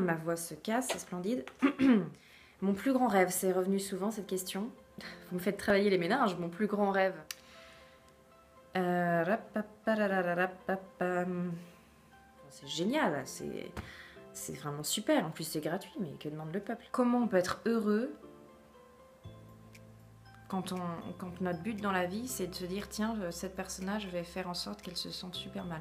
Ma voix se casse, c'est splendide. Mon plus grand rêve, c'est revenu souvent cette question. Vous me faites travailler les ménages, mon plus grand rêve. C'est génial, c'est vraiment super. En plus, c'est gratuit, mais que demande le peuple? Comment on peut être heureux quand notre but dans la vie, c'est de se dire, tiens, cette personne-là, je vais faire en sorte qu'elle se sente super mal.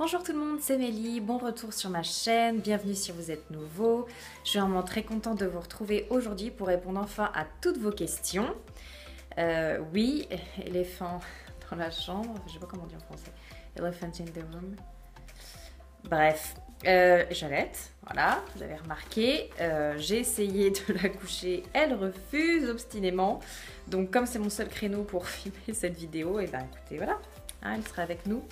Bonjour tout le monde, c'est Melly, bon retour sur ma chaîne, bienvenue si vous êtes nouveau. Je suis vraiment très contente de vous retrouver aujourd'hui pour répondre enfin à toutes vos questions. Oui, éléphant dans la chambre, je sais pas comment on dit en français, elephant in the room. Bref, j'allaite, voilà, vous avez remarqué, j'ai essayé de la coucher, elle refuse obstinément. Donc comme c'est mon seul créneau pour filmer cette vidéo, et ben écoutez, voilà, hein, elle sera avec nous.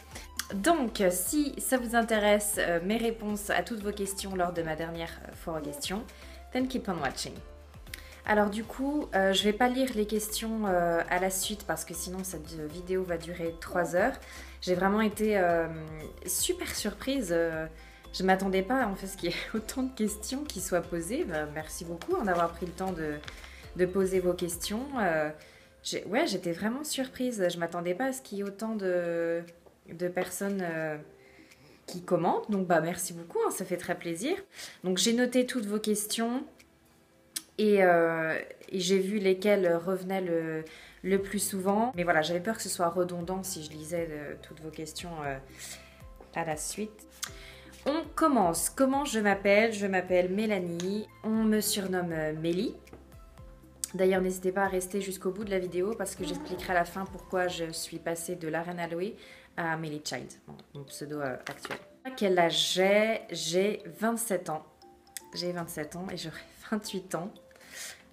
Donc, si ça vous intéresse, mes réponses à toutes vos questions lors de ma dernière Forever Question, then keep on watching. Alors du coup, je vais pas lire les questions à la suite parce que sinon cette vidéo va durer 3 heures. J'ai vraiment été super surprise. Je m'attendais pas en fait qu'il y ait autant de questions qui soient posées. Ben, merci beaucoup d'avoir pris le temps de poser vos questions. Ouais, j'étais vraiment surprise. Je m'attendais pas à ce qu'il y ait autant de personnes qui commentent, donc bah merci beaucoup, hein, ça fait très plaisir. Donc j'ai noté toutes vos questions et j'ai vu lesquelles revenaient le plus souvent, mais voilà, j'avais peur que ce soit redondant si je lisais toutes vos questions à la suite. On commence. Comment je m'appelle? Je m'appelle Mélanie, on me surnomme Melly. D'ailleurs, n'hésitez pas à rester jusqu'au bout de la vidéo parce que j'expliquerai à la fin pourquoi je suis passée de La Reine Aloe à Melly Child, mon pseudo actuel. Quel âge j'ai? J'ai 27 ans. J'ai 27 ans et j'aurai 28 ans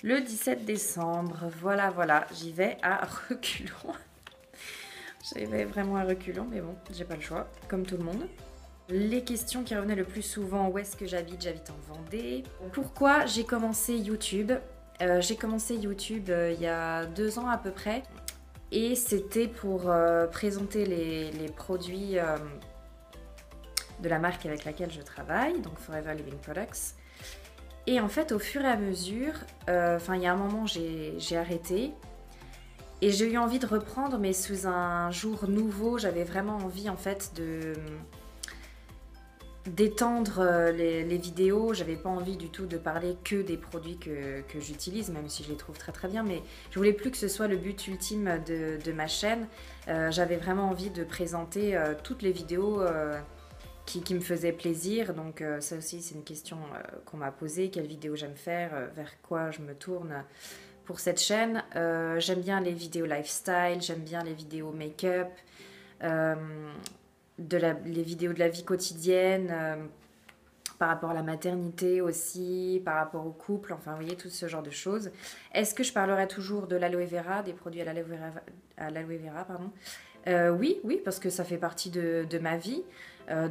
le 17 décembre. Voilà, voilà, j'y vais à reculons. J'y vais vraiment à reculons, mais bon, j'ai pas le choix, comme tout le monde. Les questions qui revenaient le plus souvent, où est-ce que j'habite? J'habite en Vendée. Pourquoi j'ai commencé YouTube? J'ai commencé YouTube il y a 2 ans à peu près. Et c'était pour présenter les produits de la marque avec laquelle je travaille, donc Forever Living Products. Et en fait, au fur et à mesure, il y a un moment, j'ai arrêté. Et j'ai eu envie de reprendre, mais sous un jour nouveau, j'avais vraiment envie en fait d'étendre les vidéos. J'avais pas envie du tout de parler que des produits que j'utilise, même si je les trouve très très bien, mais je voulais plus que ce soit le but ultime de ma chaîne. J'avais vraiment envie de présenter toutes les vidéos qui me faisaient plaisir, donc ça aussi c'est une question qu'on m'a posée, quelle vidéo j'aime faire, vers quoi je me tourne pour cette chaîne. J'aime bien les vidéos lifestyle, j'aime bien les vidéos make-up, les vidéos de la vie quotidienne, par rapport à la maternité aussi, par rapport au couple, enfin vous voyez, tout ce genre de choses. Est-ce que je parlerai toujours de l'aloe vera, des produits à l'aloe vera, pardon? Oui, parce que ça fait partie de ma vie,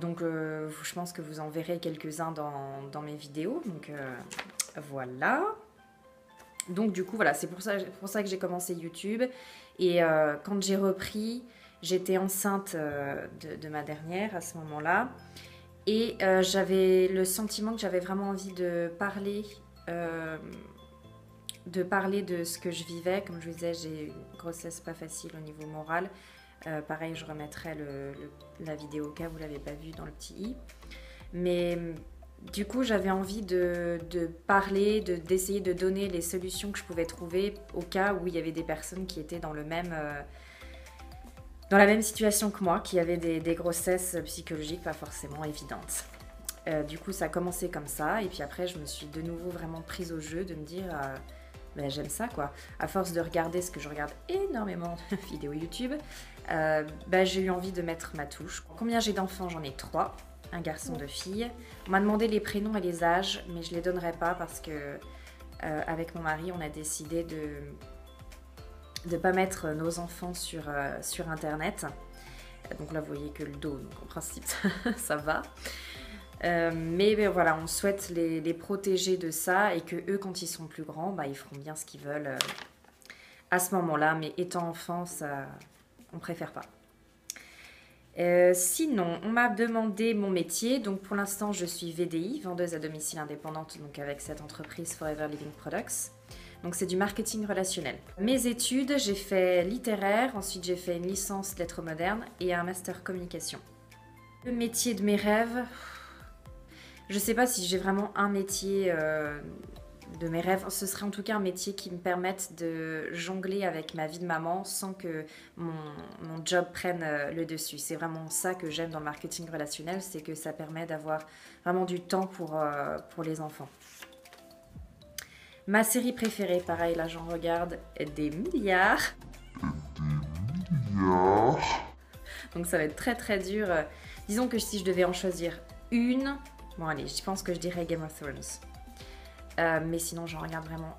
donc je pense que vous en verrez quelques-uns dans mes vidéos, donc voilà. Donc du coup voilà, c'est pour ça que j'ai commencé YouTube, et quand j'ai repris, j'étais enceinte de ma dernière à ce moment-là, et j'avais le sentiment que j'avais vraiment envie de parler de ce que je vivais. Comme je vous disais, j'ai une grossesse pas facile au niveau moral. Pareil, je remettrai la vidéo au cas où vous ne l'avez pas vue dans le petit i. Mais du coup, j'avais envie de parler, d'essayer de donner les solutions que je pouvais trouver au cas où il y avait des personnes qui étaient dans la même situation que moi, qui avait des grossesses psychologiques pas forcément évidentes. Du coup, ça a commencé comme ça, et puis après, je me suis de nouveau vraiment prise au jeu de me dire ben, j'aime ça, quoi. À force de regarder ce que je regarde énormément de vidéos YouTube, ben, j'ai eu envie de mettre ma touche. Combien j'ai d'enfants? J'en ai 3, un garçon, 2 filles. On m'a demandé les prénoms et les âges, mais je les donnerai pas parce que, avec mon mari, on a décidé de ne pas mettre nos enfants sur internet. Donc là vous voyez que le dos, donc en principe ça va, mais ben, voilà, on souhaite les protéger de ça, et que eux, quand ils sont plus grands, bah, ils feront bien ce qu'ils veulent à ce moment là mais étant enfants, ça, on préfère pas. Sinon, on m'a demandé mon métier. Donc pour l'instant, je suis VDI, vendeuse à domicile indépendante, donc avec cette entreprise Forever Living Products. Donc c'est du marketing relationnel. Mes études, j'ai fait littéraire, ensuite j'ai fait une licence lettres modernes et un master communication. Le métier de mes rêves, je sais pas si j'ai vraiment un métier de mes rêves. Ce serait en tout cas un métier qui me permette de jongler avec ma vie de maman sans que mon job prenne le dessus. C'est vraiment ça que j'aime dans le marketing relationnel, c'est que ça permet d'avoir vraiment du temps pour les enfants. Ma série préférée, pareil, là j'en regarde des milliards. Donc ça va être très très dur. Disons que si je devais en choisir une, bon allez, je pense que je dirais Game of Thrones. Mais sinon j'en regarde vraiment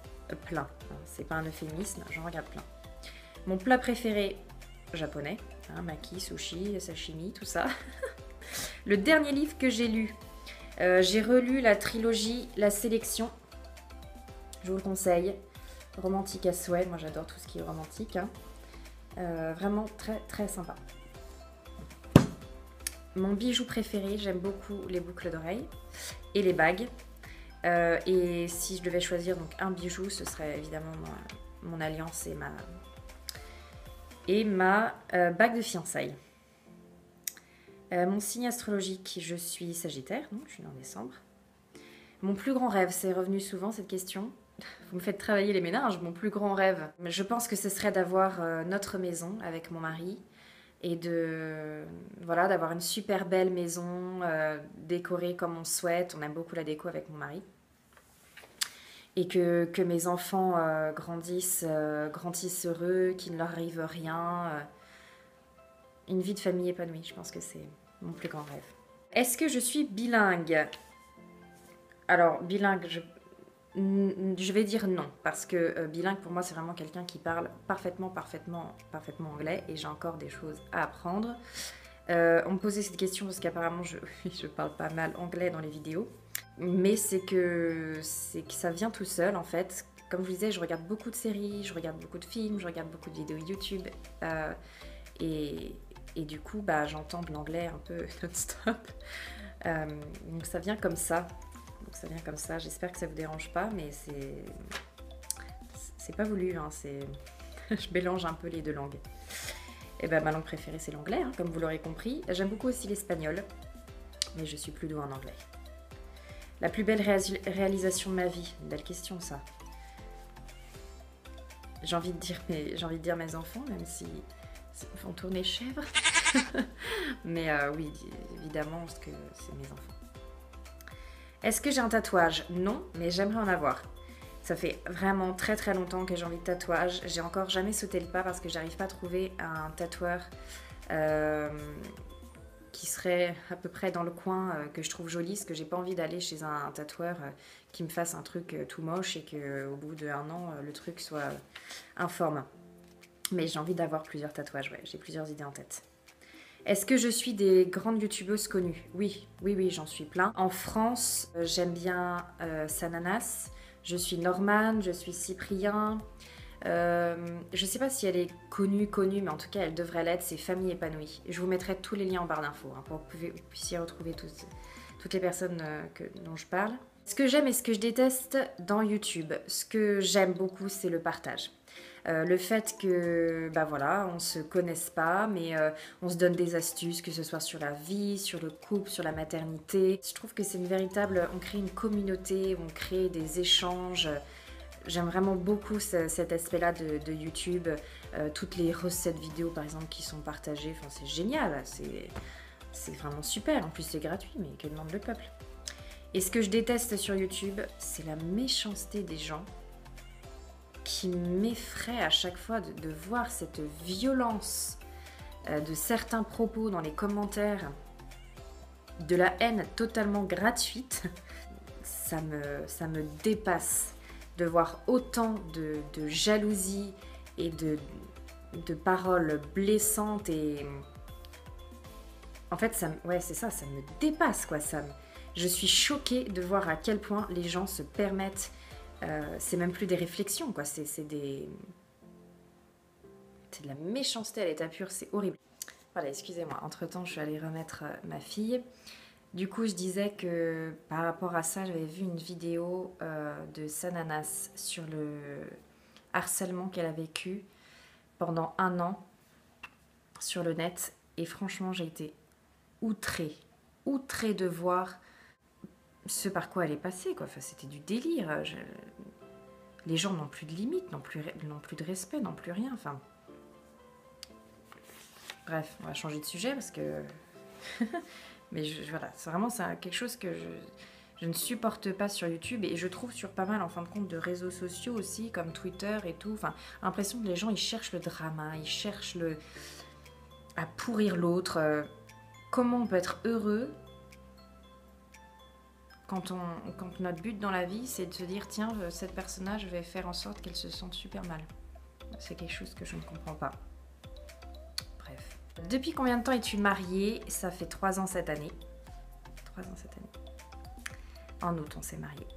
plein. C'est pas un euphémisme, j'en regarde plein. Mon plat préféré, japonais. Hein, maki, sushi, sashimi, tout ça. Le dernier livre que j'ai lu, j'ai relu la trilogie La Sélection. Je vous le conseille, romantique à souhait, moi j'adore tout ce qui est romantique, hein. Vraiment très très sympa. Mon bijou préféré, j'aime beaucoup les boucles d'oreilles et les bagues. Et si je devais choisir donc un bijou, ce serait évidemment mon alliance et ma bague de fiançailles. Mon signe astrologique, je suis Sagittaire, donc je suis née en décembre. Mon plus grand rêve, c'est revenu souvent cette question. Vous me faites travailler les ménages, mon plus grand rêve. Je pense que ce serait d'avoir notre maison avec mon mari et d'avoir une super belle maison décorée comme on souhaite. On aime beaucoup la déco avec mon mari. Et que mes enfants grandissent heureux, qu'il ne leur arrive rien. Une vie de famille épanouie, je pense que c'est mon plus grand rêve. Est-ce que je suis bilingue ? Alors, bilingue, je vais dire non, parce que bilingue, pour moi, c'est vraiment quelqu'un qui parle parfaitement anglais, et j'ai encore des choses à apprendre. On me posait cette question parce qu'apparemment, je parle pas mal anglais dans les vidéos, mais c'est que ça vient tout seul, en fait. Comme je vous disais, je regarde beaucoup de séries, je regarde beaucoup de films, je regarde beaucoup de vidéos YouTube, et du coup, bah, j'entends de l'anglais un peu non-stop. Donc ça vient comme ça. J'espère que ça vous dérange pas, mais c'est pas voulu, hein. Je mélange un peu les deux langues. Et ben ma langue préférée c'est l'anglais, hein, comme vous l'aurez compris. J'aime beaucoup aussi l'espagnol, mais je suis plus douée en anglais. La plus belle réalisation de ma vie, une belle question ça. J'ai envie de dire mes enfants, même si ils font tourner chèvre. Mais oui, évidemment, parce que c'est mes enfants. Est-ce que j'ai un tatouage? Non, mais j'aimerais en avoir. Ça fait vraiment très très longtemps que j'ai envie de tatouage. J'ai encore jamais sauté le pas parce que j'arrive pas à trouver un tatoueur qui serait à peu près dans le coin, que je trouve joli, parce que j'ai pas envie d'aller chez un tatoueur qui me fasse un truc tout moche et qu'au bout d'un an, le truc soit informe. Mais j'ai envie d'avoir plusieurs tatouages, ouais, j'ai plusieurs idées en tête. Est-ce que je suis des grandes youtubeuses connues? Oui, j'en suis plein. En France, j'aime bien Sananas, je suis Norman, je suis Cyprien. Je sais pas si elle est connue, mais en tout cas, elle devrait l'être, c'est Famille Épanouie. Je vous mettrai tous les liens en barre d'infos, hein, pour que vous puissiez retrouver toutes les personnes dont je parle. Ce que j'aime et ce que je déteste dans YouTube, ce que j'aime beaucoup, c'est le partage. Le fait que, bah voilà, on se connaisse pas, mais on se donne des astuces, que ce soit sur la vie, sur le couple, sur la maternité. Je trouve que c'est on crée une communauté, on crée des échanges. J'aime vraiment beaucoup cet aspect-là de YouTube. Toutes les recettes vidéo, par exemple, qui sont partagées, enfin, c'est génial, c'est vraiment super. En plus, c'est gratuit, mais que demande le peuple? Et ce que je déteste sur YouTube, c'est la méchanceté des gens, qui m'effraie à chaque fois de voir cette violence de certains propos dans les commentaires, de la haine totalement gratuite. Ça me dépasse de voir autant de jalousie et de paroles blessantes. Et en fait, ouais, c'est ça, ça me dépasse, quoi. Je suis choquée de voir à quel point les gens se permettent. C'est même plus des réflexions, quoi. C'est de la méchanceté à l'état pur, c'est horrible. Voilà, excusez-moi, entre-temps, je suis allée remettre ma fille. Du coup, je disais que par rapport à ça, j'avais vu une vidéo de Sananas sur le harcèlement qu'elle a vécu pendant 1 an sur le net. Et franchement, j'ai été outrée de voir ce par quoi elle est passée, quoi. Enfin, c'était du délire. Les gens n'ont plus de limites, n'ont plus de respect, n'ont plus rien. Enfin, bref, on va changer de sujet parce que... Mais voilà, c'est vraiment quelque chose que je ne supporte pas sur YouTube, et je trouve sur pas mal, en fin de compte, de réseaux sociaux aussi, comme Twitter et tout. Enfin, l'impression que les gens, ils cherchent le drama, ils cherchent à pourrir l'autre. Comment on peut être heureux quand notre but dans la vie, c'est de se dire, tiens, cette personne-là, je vais faire en sorte qu'elle se sente super mal. C'est quelque chose que je ne comprends pas. Bref. Depuis combien de temps es-tu mariée? Ça fait 3 ans cette année. 3 ans cette année. En août, on s'est mariés.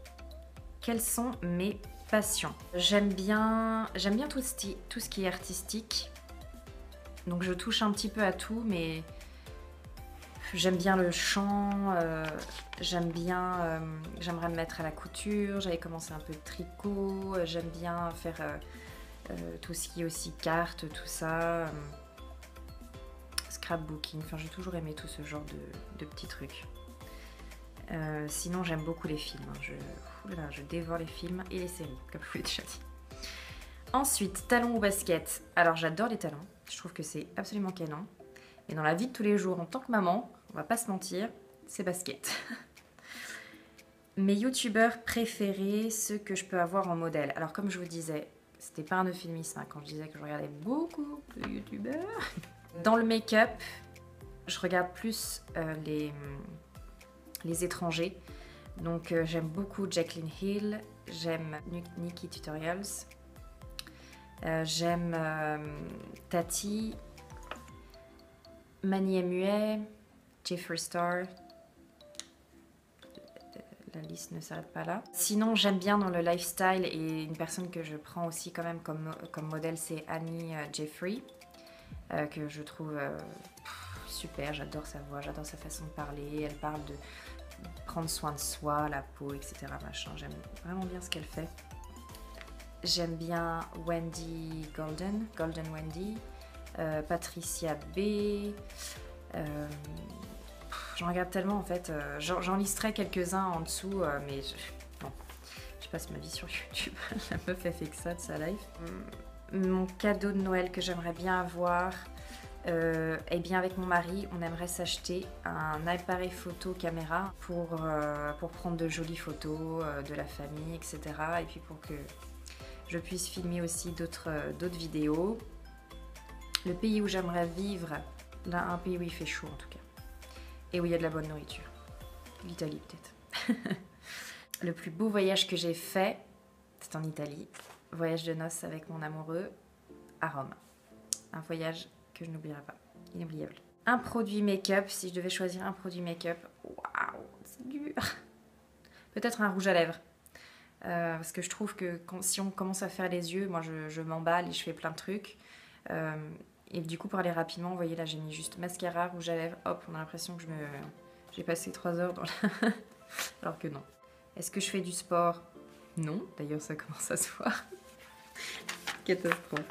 Quels sont mes passions? J'aime bien tout ce qui est artistique. Donc je touche un petit peu à tout, mais... J'aime bien le chant, j'aimerais me mettre à la couture, j'avais commencé un peu de tricot, j'aime bien faire tout ce qui est aussi cartes, tout ça, scrapbooking, enfin j'ai toujours aimé tout ce genre de petits trucs. Sinon j'aime beaucoup les films, hein. je dévore les films et les séries, comme je vous l'ai déjà dit. Ensuite, talons ou baskets, alors j'adore les talons, je trouve que c'est absolument canon. Et dans la vie de tous les jours, en tant que maman, on va pas se mentir, c'est basket. Mes youtubeurs préférés, ceux que je peux avoir en modèle. Alors comme je vous disais, c'était pas un euphémisme hein, quand je disais que je regardais beaucoup de youtubeurs. Dans le make-up, je regarde plus les étrangers. Donc j'aime beaucoup Jaclyn Hill, j'aime Nikki Tutorials, j'aime Tati, Manny Mua, Jeffree Star, la liste ne s'arrête pas là. Sinon j'aime bien dans le lifestyle, et une personne que je prends aussi quand même comme modèle, c'est Annie Jeffrey, que je trouve super, j'adore sa voix, j'adore sa façon de parler, elle parle de prendre soin de soi, la peau, etc. J'aime vraiment bien ce qu'elle fait. J'aime bien Wendy Golden, Wendy. Patricia B. J'en regarde tellement en fait. J'en listerai quelques-uns en dessous, mais je passe ma vie sur YouTube. La meuf elle fait que ça de sa life. Mon cadeau de Noël que j'aimerais bien avoir, eh bien avec mon mari, on aimerait s'acheter un appareil photo caméra pour prendre de jolies photos de la famille, etc. Et puis pour que je puisse filmer aussi d'autres vidéos. Le pays où j'aimerais vivre, là, un pays où il fait chaud en tout cas, et où il y a de la bonne nourriture. L'Italie peut-être. Le plus beau voyage que j'ai fait, c'est en Italie. Voyage de noces avec mon amoureux à Rome. Un voyage que je n'oublierai pas, inoubliable. Un produit make-up, si je devais choisir un produit make-up, waouh, c'est dur. Peut-être un rouge à lèvres. Parce que je trouve que si on commence à faire les yeux, moi je m'emballe et je fais plein de trucs. Et du coup pour aller rapidement, vous voyez là j'ai mis juste mascara, rouge à lèvres, hop, on a l'impression que j'ai passé 3 heures dans la... Alors que non. Est-ce que je fais du sport? Non, d'ailleurs ça commence à se voir. Catastrophe.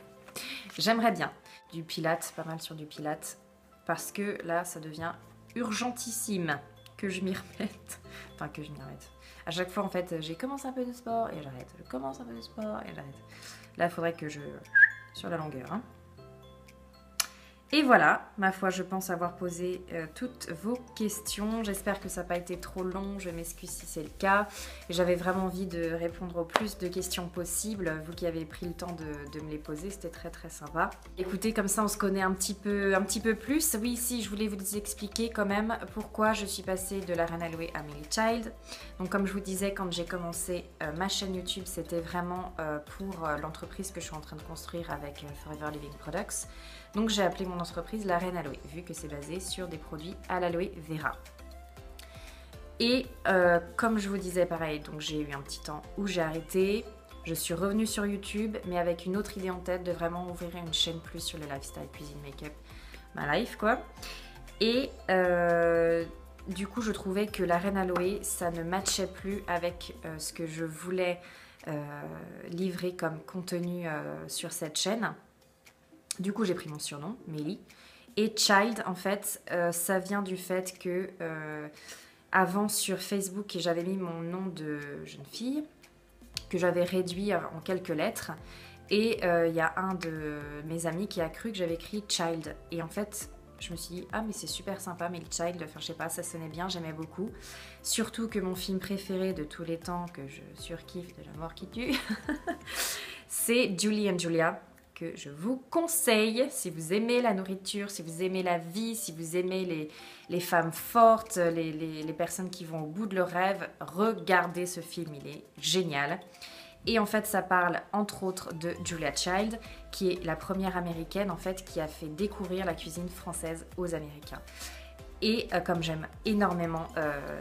J'aimerais bien. Du pilates, pas mal sur du pilates, parce que là ça devient urgentissime que je m'y remette. Enfin que je m'y remette. À chaque fois en fait j'ai commencé un peu de sport et j'arrête, je commence un peu de sport et j'arrête. Là il faudrait que je... sur la longueur hein. Et voilà, ma foi, je pense avoir posé toutes vos questions. J'espère que ça n'a pas été trop long, je m'excuse si c'est le cas. J'avais vraiment envie de répondre au plus de questions possibles, vous qui avez pris le temps de me les poser, c'était très très sympa. Écoutez, comme ça on se connaît un petit peu plus. Oui, si, je voulais vous expliquer quand même pourquoi je suis passée de La Reine Aloe à Melly Child. Donc comme je vous disais, quand j'ai commencé ma chaîne YouTube, c'était vraiment pour l'entreprise que je suis en train de construire avec Forever Living Products. Donc j'ai appelé mon entreprise La Reine Aloe, vu que c'est basé sur des produits à l'aloe vera. Et comme je vous disais pareil, donc j'ai eu un petit temps où j'ai arrêté, je suis revenue sur YouTube, mais avec une autre idée en tête de vraiment ouvrir une chaîne plus sur le lifestyle, cuisine, make-up, ma life quoi. Et du coup je trouvais que la Reine Aloe ça ne matchait plus avec ce que je voulais livrer comme contenu sur cette chaîne. Du coup j'ai pris mon surnom, Melly. Et Child en fait ça vient du fait que avant sur Facebook j'avais mis mon nom de jeune fille que j'avais réduit en quelques lettres. Et il y a un de mes amis qui a cru que j'avais écrit Child. Et en fait, je me suis dit, ah mais c'est super sympa, Melly Child, enfin je sais pas, ça sonnait bien, j'aimais beaucoup. Surtout que mon film préféré de tous les temps, que je surkiffe de la mort qui tue, c'est Julie and Julia, que je vous conseille si vous aimez la nourriture, si vous aimez la vie, si vous aimez les femmes fortes, les personnes qui vont au bout de leur rêve, regardez ce film, il est génial. Et en fait, ça parle entre autres de Julia Child, qui est la première américaine en fait qui a fait découvrir la cuisine française aux Américains. Et comme j'aime énormément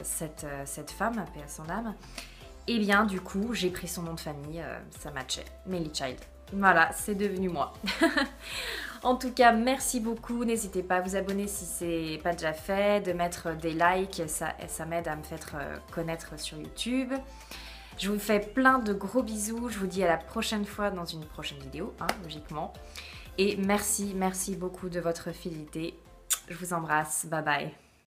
cette femme, paix à son âme, et bien du coup, j'ai pris son nom de famille, ça matchait, Melly Child. Voilà, c'est devenu moi. En tout cas, merci beaucoup. N'hésitez pas à vous abonner si c'est pas déjà fait, de mettre des likes, ça m'aide à me faire connaître sur YouTube. Je vous fais plein de gros bisous, je vous dis à la prochaine fois dans une prochaine vidéo, hein, logiquement. Et merci beaucoup de votre fidélité. Je vous embrasse, bye bye.